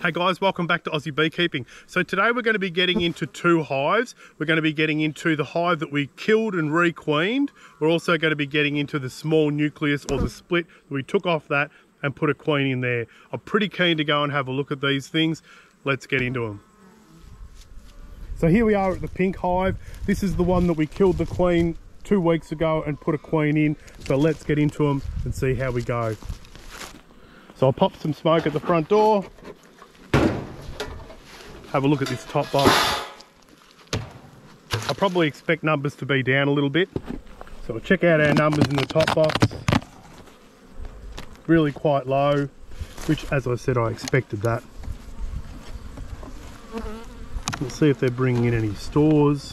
Hey guys, welcome back to Aussie Beekeeping. So today we're going to be getting into two hives. We're going to be getting into the hive that we killed and re-queened. We're also going to be getting into the small nucleus or the split that we took off that and put a queen in there. I'm pretty keen to go and have a look at these things. Let's get into them. So here we are at the pink hive. This is the one that we killed the queen 2 weeks ago and put a queen in. So let's get into them and see how we go. So I'll pop some smoke at the front door. Have a look at this top box. I probably expect numbers to be down a little bit. So we'll check out our numbers in the top box. Really quite low, which as I said, I expected that. We'll see if they're bringing in any stores.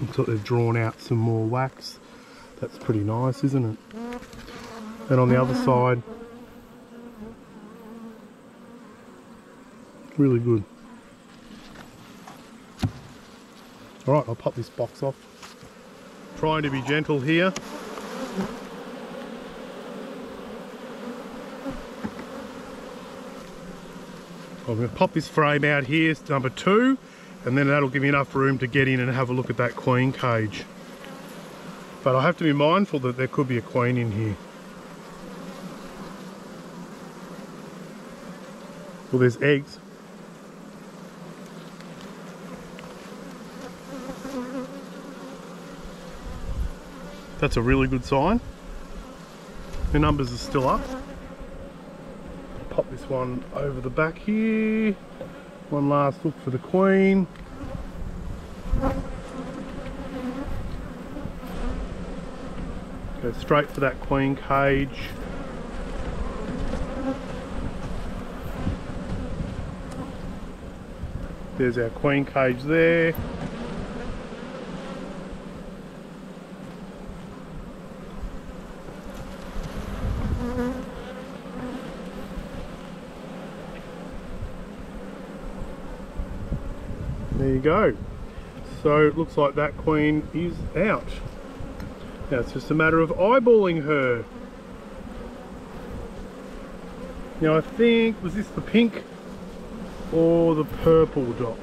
Until they've drawn out some more wax. That's pretty nice, isn't it? And on the other side, really good. All right, I'll pop this box off. Trying to be gentle here. I'm going to pop this frame out here, number two, and then that'll give me enough room to get in and have a look at that queen cage. But I have to be mindful that there could be a queen in here. Well, there's eggs. That's a really good sign. The numbers are still up. Pop this one over the back here. One last look for the queen. Go straight for that queen cage. There's our queen cage there. There you go. So it looks like that queen is out. Now it's just a matter of eyeballing her. Now I think, was this the pink or the purple dot?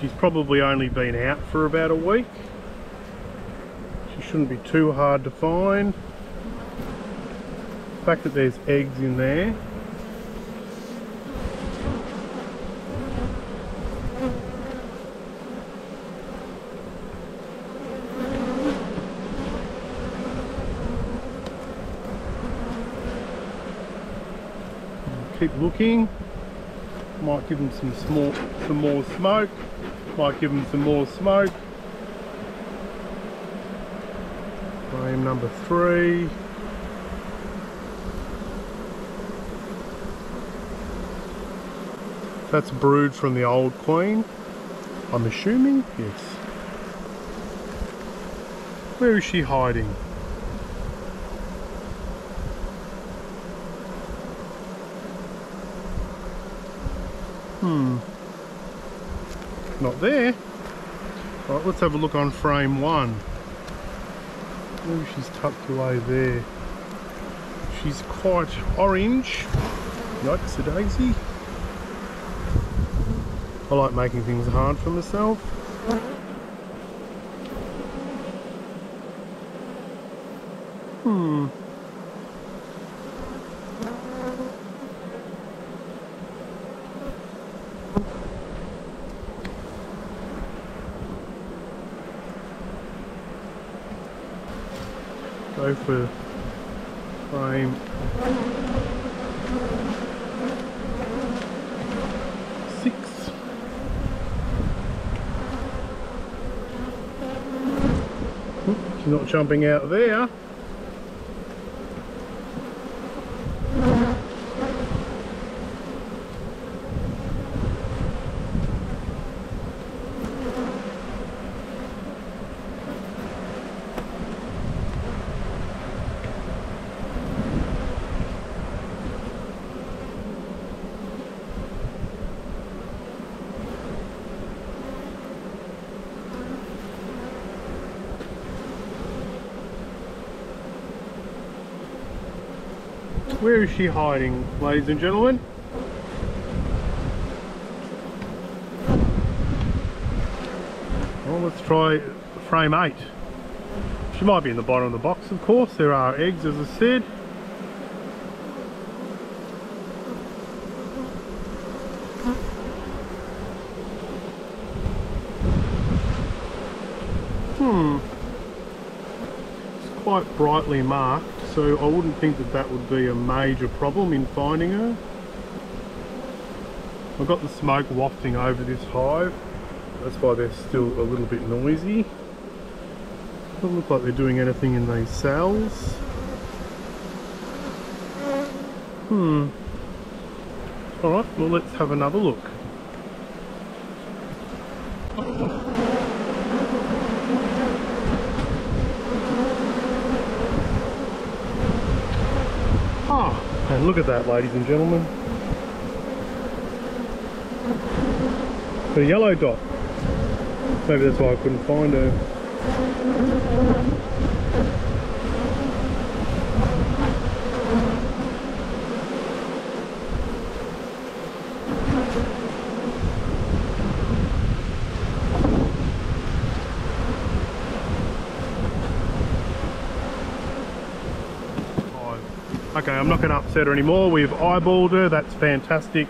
She's probably only been out for about a week. She shouldn't be too hard to find. The fact that there's eggs in there. Keep looking. Might give them some more smoke. Might give them some more smoke. Frame number three. That's brood from the old queen, I'm assuming. Yes. Where is she hiding? Not there. All right, let's have a look on frame one. Oh, she's tucked away there. She's quite orange. Yikes a daisy. I like making things hard for myself. Go for frame 6. She's not jumping out there. Where is she hiding, ladies and gentlemen? Well, let's try frame 8. She might be in the bottom of the box, of course. There are eggs, as I said. It's quite brightly marked, so I wouldn't think that that would be a major problem in finding her. I've got the smoke wafting over this hive, that's why they're still a little bit noisy. Doesn't look like they're doing anything in these cells. Alright, well let's have another look. And look at that, ladies and gentlemen. The yellow dot. Maybe that's why I couldn't find her. Okay, I'm not going to upset her anymore. We've eyeballed her, that's fantastic.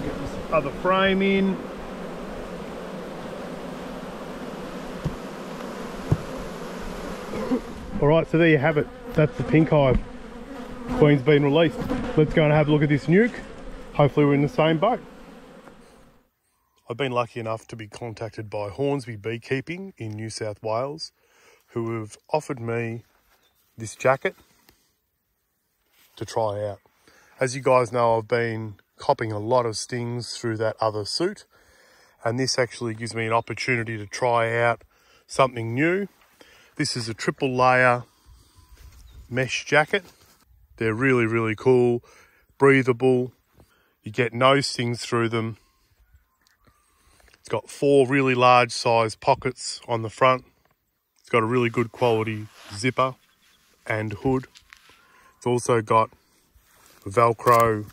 Get this other frame in. Alright, so there you have it. That's the pink hive. Queen's been released. Let's go and have a look at this nuke. Hopefully we're in the same boat. I've been lucky enough to be contacted by Hornsby Beekeeping in New South Wales, who have offered me this jacket to try out. As you guys know, I've been copping a lot of stings through that other suit, and this actually gives me an opportunity to try out something new. This is a triple layer mesh jacket. They're really, really cool, breathable. You get no stings through them. Got 4 really large size pockets on the front. It's got a really good quality zipper and hood. It's also got a Velcro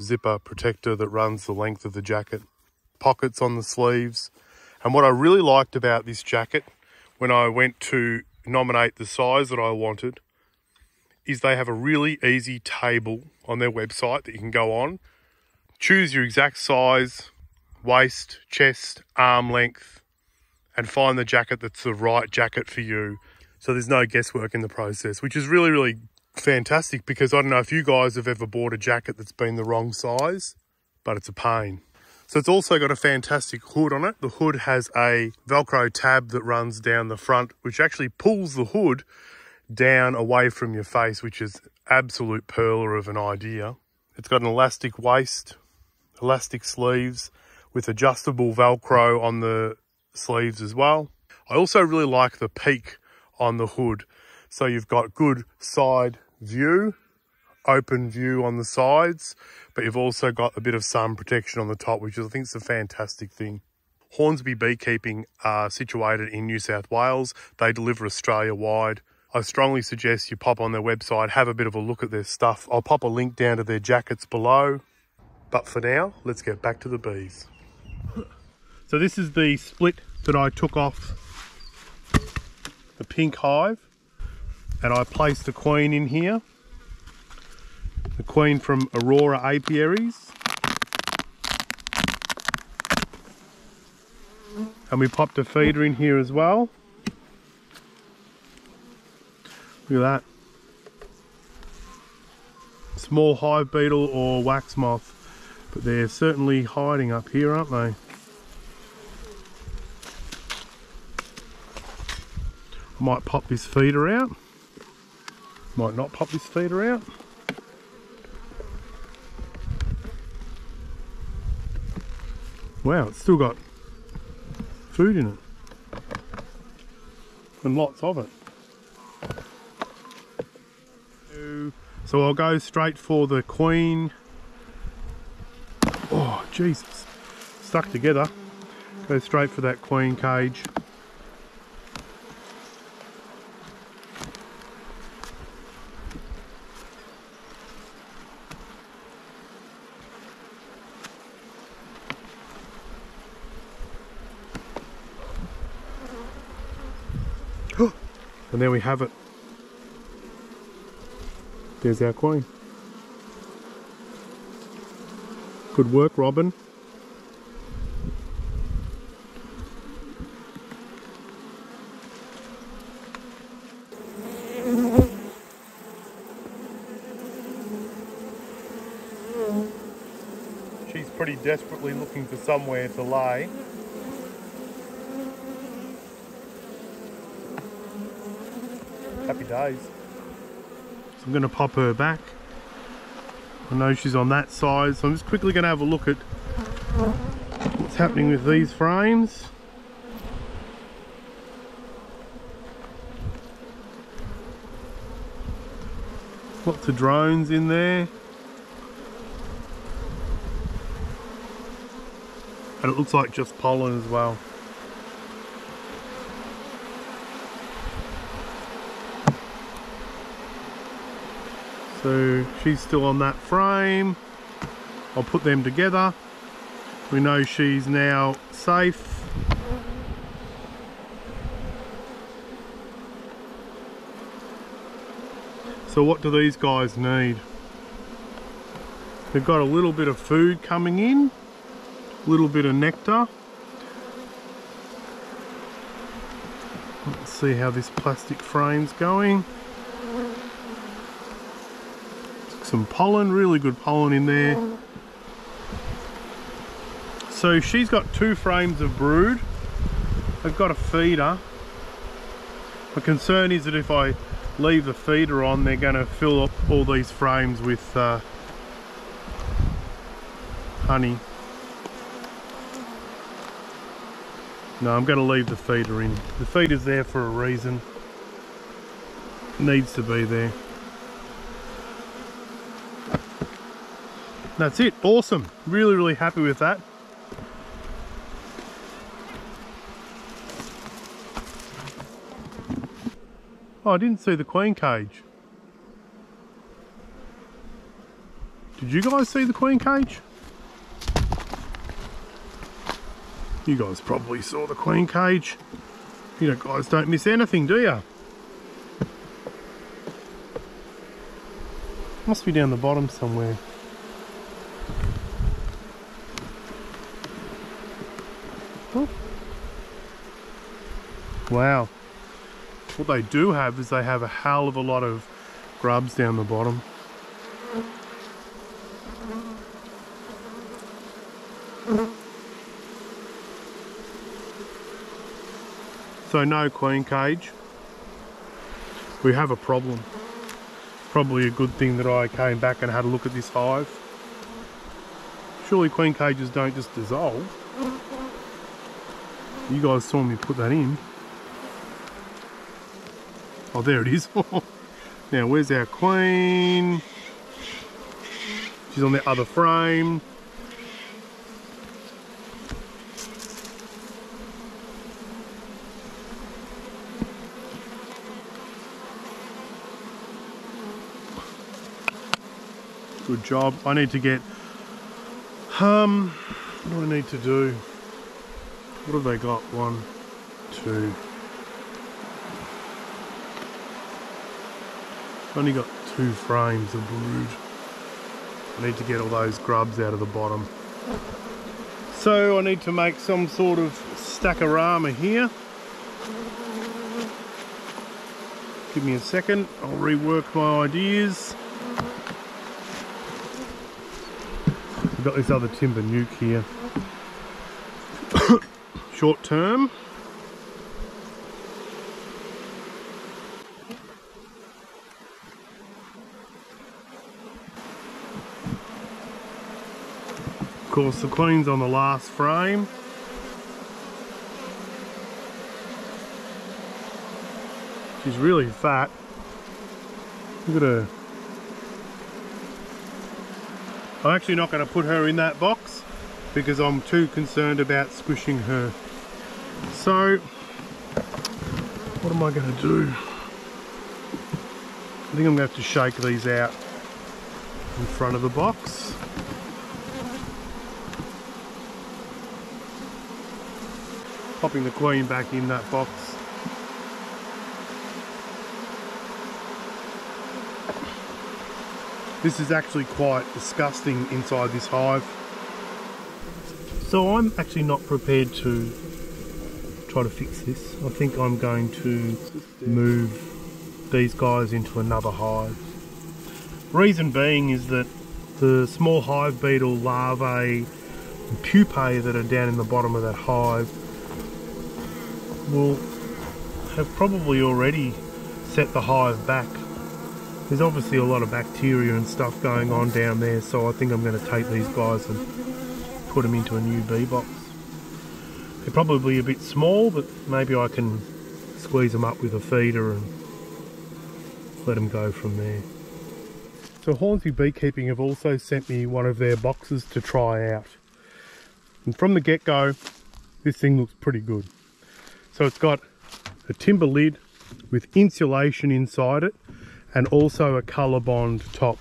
zipper protector that runs the length of the jacket. Pockets on the sleeves. And what I really liked about this jacket when I went to nominate the size that I wanted is they have a really easy table on their website that you can go on. Choose your exact size, waist, chest, arm length, and find the jacket that's the right jacket for you. So there's no guesswork in the process, which is really, really fantastic, because I don't know if you guys have ever bought a jacket that's been the wrong size, but it's a pain. So it's also got a fantastic hood on it. The hood has a Velcro tab that runs down the front, which actually pulls the hood down away from your face, which is absolute pearler of an idea. It's got an elastic waist, elastic sleeves with adjustable Velcro on the sleeves as well. I also really like the peak on the hood. So you've got good side view, open view on the sides, but you've also got a bit of sun protection on the top, which I think is a fantastic thing. Hornsby Beekeeping are situated in New South Wales. They deliver Australia-wide. I strongly suggest you pop on their website, have a bit of a look at their stuff. I'll pop a link down to their jackets below. But for now, let's get back to the bees. So this is the split that I took off the pink hive, and I placed the queen in here. The queen from Aurora Apiaries. And we popped a feeder in here as well. Look at that. Small hive beetle or wax moth. But they're certainly hiding up here, aren't they? I might pop this feeder out. Might not pop this feeder out. Wow, it's still got food in it. And lots of it. So I'll go straight for the queen. Oh, Jesus. stuck together, go straight for that queen cage. And there we have it. There's our queen. Good work, Robin. She's pretty desperately looking for somewhere to lay. Happy days. So I'm going to pop her back. I know she's on that side, so I'm just quickly going to have a look at what's happening with these frames. Lots of drones in there. And it looks like just pollen as well. So she's still on that frame. I'll put them together. We know she's now safe. So what do these guys need? They've got a little bit of food coming in, a little bit of nectar. Let's see how this plastic frame's going. Some pollen, really good pollen in there. So she's got two frames of brood. I've got a feeder. My concern is that if I leave the feeder on, they're going to fill up all these frames with honey. No, I'm going to leave the feeder in. The feeder's there for a reason. It needs to be there. That's it, awesome. Really happy with that. Oh, I didn't see the queen cage. Did you guys see the queen cage? You guys probably saw the queen cage. You guys don't miss anything, do you? Must be down the bottom somewhere. Wow, what they do have is they have a hell of a lot of grubs down the bottom. So no queen cage. We have a problem. Probably a good thing that I came back and had a look at this hive. Surely queen cages don't just dissolve. You guys saw me put that in. Oh, there it is. Now, where's our queen? She's on the other frame. Good job. I need to get, what do I need to do? What have they got? 1, 2. Only got 2 frames of brood. I need to get all those grubs out of the bottom. So I need to make some sort of stackorama here. Give me a second, I'll rework my ideas. We've got this other timber nuke here. Short term. Of course, the queen's on the last frame. She's really fat. Look at her. I'm actually not going to put her in that box. because I'm too concerned about squishing her. So what am I going to do? I think I'm going to have to shake these out in front of the box. Popping the queen back in that box. This is actually quite disgusting inside this hive. So I'm actually not prepared to try to fix this. I think I'm going to move these guys into another hive. Reason being is that the small hive beetle larvae and pupae that are down in the bottom of that hive will have probably already set the hive back. There's obviously a lot of bacteria and stuff going on down there, so I think I'm going to take these guys and put them into a new bee box. They're probably a bit small, but maybe I can squeeze them up with a feeder and let them go from there. So Hornsby Beekeeping have also sent me one of their boxes to try out. And from the get-go, this thing looks pretty good. So it's got a timber lid with insulation inside it and also a Colourbond top.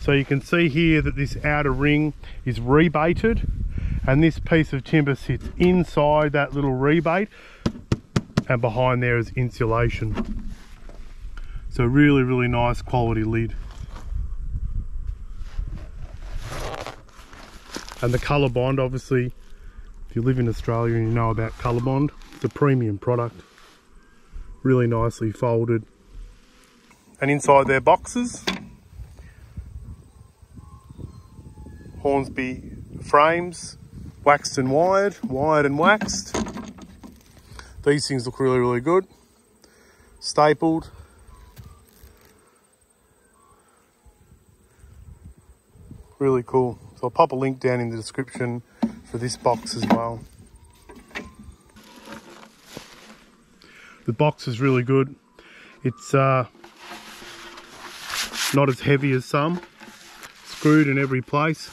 So you can see here that this outer ring is rebaited, and this piece of timber sits inside that little rebate, and behind there is insulation. So really, really nice quality lid. And the Colourbond, obviously, if you live in Australia and you know about Colourbond, it's a premium product. Really nicely folded. And inside their boxes, Hornsby frames, waxed and wired, wired and waxed. These things look really, really good. Stapled. Really cool. So I'll pop a link down in the description for this box as well. The box is really good. It's not as heavy as some. Screwed in every place.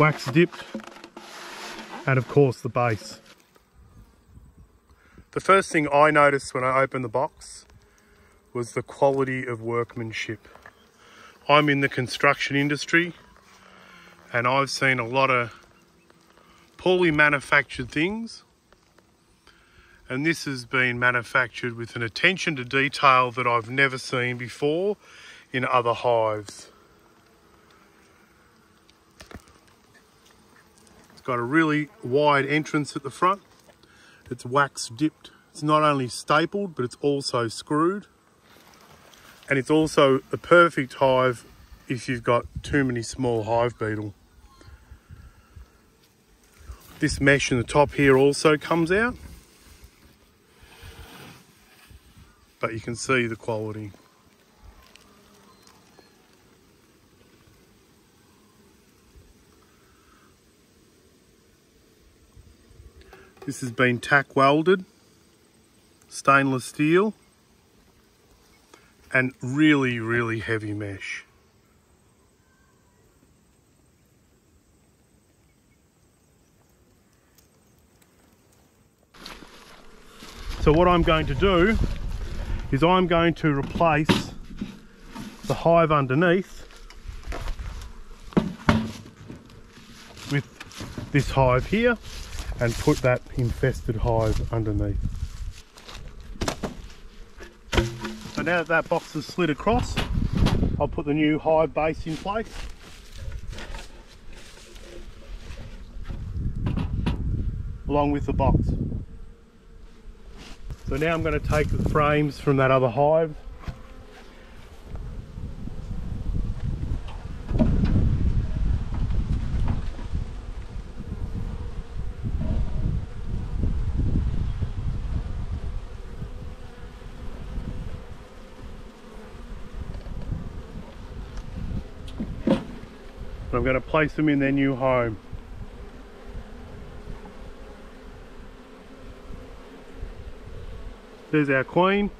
Wax dipped. And of course the base. The first thing I noticed when I opened the box was the quality of workmanship. I'm in the construction industry and I've seen a lot of poorly manufactured things, and this has been manufactured with an attention to detail that I've never seen before in other hives. It's got a really wide entrance at the front. It's wax dipped. It's not only stapled, but it's also screwed, and it's also a perfect hive if you've got too many small hive beetle. This mesh in the top here also comes out, but you can see the quality. This has been tack welded, stainless steel, and really, really heavy mesh. So what I'm going to do is I'm going to replace the hive underneath with this hive here and put that infested hive underneath. So now that that box is slid across, I'll put the new hive base in place. Along with the box. So now I'm going to take the frames from that other hive and I'm going to place them in their new home. There's our queen.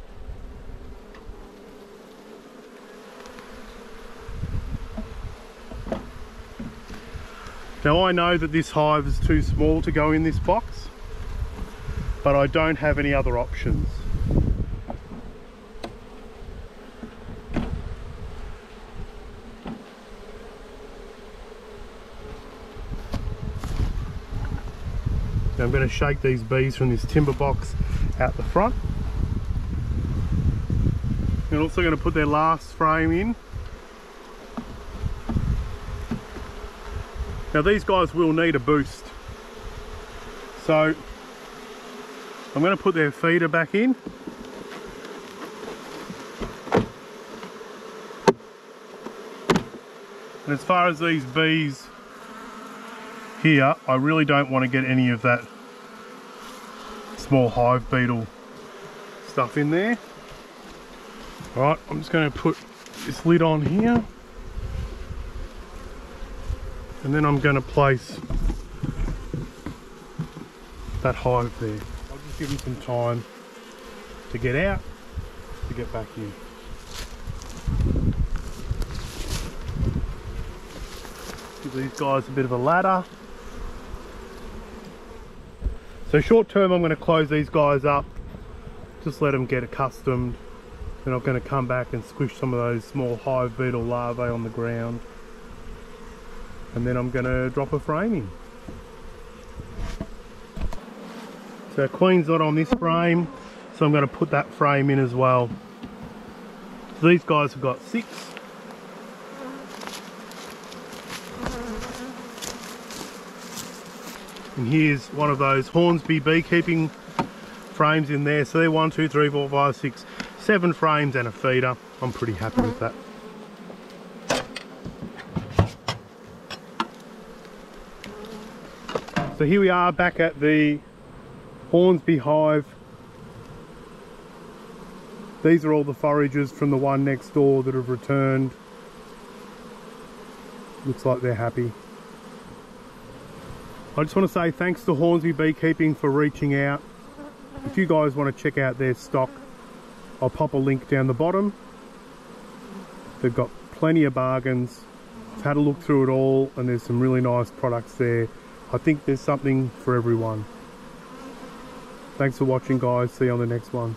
Now I know that this hive is too small to go in this box, but I don't have any other options. Now I'm going to shake these bees from this timber box out the front. They're also going to put their last frame in. Now these guys will need a boost, so I'm going to put their feeder back in. And as far as these bees here, I really don't want to get any of that small hive beetle stuff in there. Alright, I'm just going to put this lid on here, and then I'm going to place that hive there. I'll just give them some time to get out, to get back in. Give these guys a bit of a ladder. So short term, I'm going to close these guys up, just let them get accustomed. Then I'm going to come back and squish some of those small hive beetle larvae on the ground. And then I'm going to drop a frame in. So queen's not on this frame, so I'm going to put that frame in as well. So these guys have got 6. And here's one of those Hornsby beekeeping frames in there. So they're 1, 2, 3, 4, 5, 6, 7 frames and a feeder. I'm pretty happy with that. So here we are back at the Hornsby hive. These are all the foragers from the one next door that have returned. Looks like they're happy. I just want to say thanks to Hornsby Beekeeping for reaching out. If you guys want to check out their stock, I'll pop a link down the bottom. They've got plenty of bargains. I've had a look through it all and there's some really nice products there. I think there's something for everyone. Thanks for watching, guys. See you on the next one.